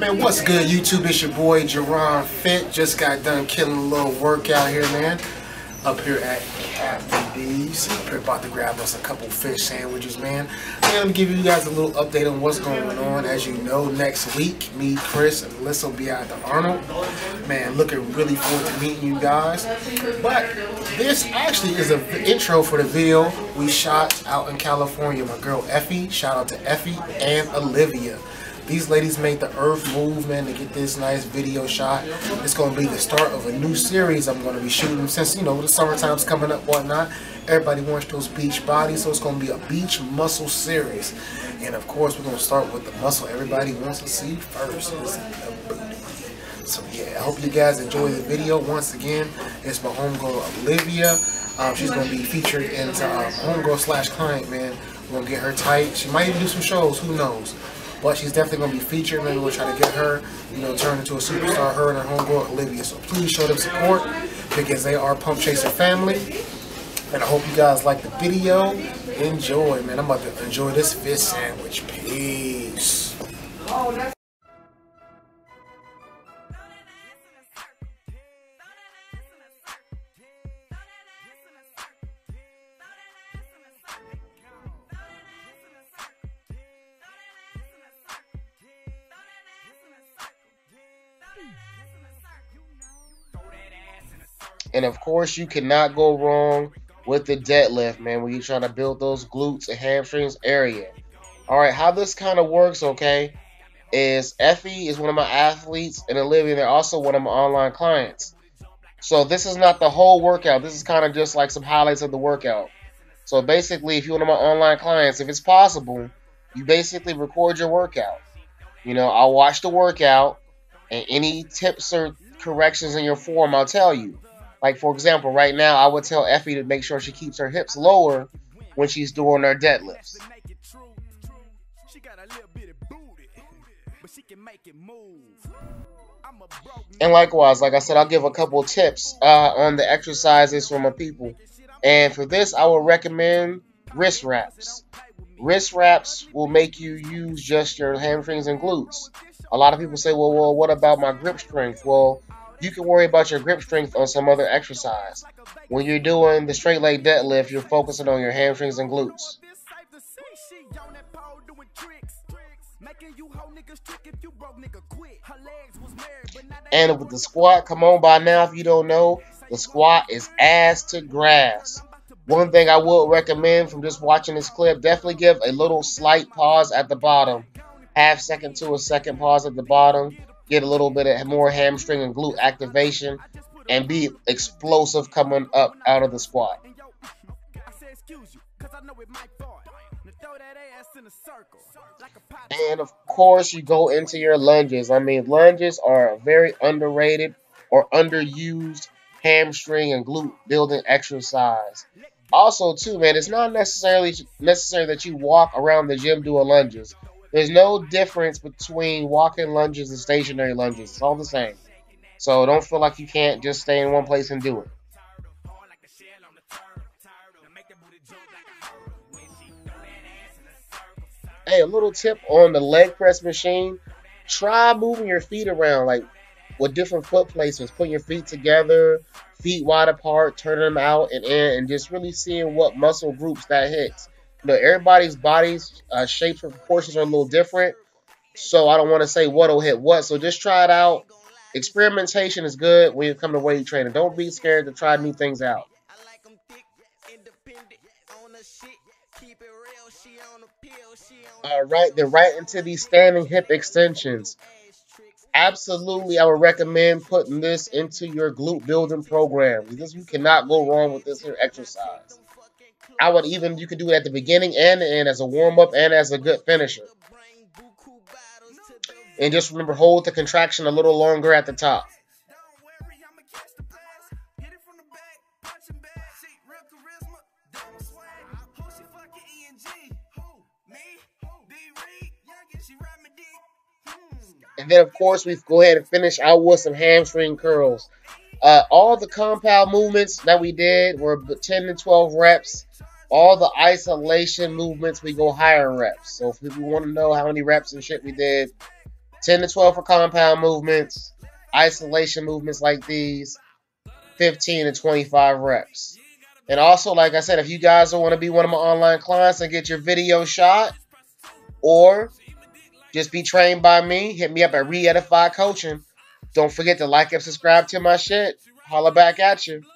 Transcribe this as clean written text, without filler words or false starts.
Man, what's good, YouTube? It's your boy Jaron Fit. Just got done killing a little workout here, man. Up here at Captain D's. We're about to grab us a couple fish sandwiches, man. I'm going to give you guys a little update on what's going on. As you know, next week, me, Chris, and Alyssa will be out at the Arnold. Man, looking really forward to meeting you guys. But this actually is an intro for the video we shot out in California. My girl Effie, shout out to Effie and Olivia. These ladies made the earth move, man, to get this nice video shot. It's going to be the start of a new series I'm going to be shooting since, you know, the summertime's coming up, whatnot. Everybody wants those beach bodies, so it's going to be a beach muscle series. And, of course, we're going to start with the muscle everybody wants to see first. It's the booty. So, yeah, I hope you guys enjoy the video. Once again, it's my homegirl, Olivia. She's going to be featured into homegirl / client, man. We're going to get her tight. She might even do some shows. Who knows? But she's definitely going to be featured. Maybe we'll try to get her, you know, turned into a superstar, her and her homegirl Olivia. So please show them support because they are Pump Chaser family. And I hope you guys like the video. Enjoy, man. I'm about to enjoy this fish sandwich. Peace. And of course, you cannot go wrong with the deadlift, man, when you're trying to build those glutes and hamstrings area. All right, how this kind of works, okay, is Effie is one of my athletes, and Olivia, they're also one of my online clients. So this is not the whole workout. This is kind of just like some highlights of the workout. So basically, if you're one of my online clients, if it's possible, you basically record your workout. You know, I'll watch the workout, and any tips or corrections in your form, I'll tell you. Like, for example, right now, I would tell Effie to make sure she keeps her hips lower when she's doing her deadlifts. And likewise, like I said, I'll give a couple of tips on the exercises for my people. And for this, I would recommend wrist wraps. Wrist wraps will make you use just your hamstrings and glutes. A lot of people say, well, what about my grip strength? Well, you can worry about your grip strength on some other exercise. When you're doing the straight leg deadlift, you're focusing on your hamstrings and glutes. And with the squat, come on by now if you don't know, the squat is ass to grass. One thing I would recommend from just watching this clip, definitely give a little slight pause at the bottom. Half second to a second pause at the bottom. Get a little bit of more hamstring and glute activation, and be explosive coming up out of the squat. And of course, you go into your lunges. I mean, lunges are a very underrated or underused hamstring and glute building exercise. Also, too, man, it's not necessary that you walk around the gym doing lunges. There's no difference between walking lunges and stationary lunges. It's all the same. So don't feel like you can't just stay in one place and do it. Hey, a little tip on the leg press machine. Try moving your feet around, like with different foot placements. Putting your feet together, feet wide apart, turning them out and in, and just really seeing what muscle groups that hits. You know, everybody's bodies, shapes and proportions are a little different, so I don't want to say what'll hit what, so just try it out. Experimentation is good when you come to weight training. Don't be scared to try new things out. Alright, then right into these standing hip extensions. Absolutely, I would recommend putting this into your glute building program because you cannot go wrong with this here exercise. I would even, you could do it at the beginning and the end as a warm-up and as a good finisher. And just remember, hold the contraction a little longer at the top. And then, of course, we go ahead and finish out with some hamstring curls. All the compound movements that we did were 10 to 12 reps. All the isolation movements, we go higher reps. So if you want to know how many reps and shit we did, 10 to 12 for compound movements, isolation movements like these, 15 to 25 reps. And also, like I said, if you guys want to be one of my online clients and get your video shot or just be trained by me, hit me up at Reedify Coaching. Don't forget to like and subscribe to my shit. Holla back at you.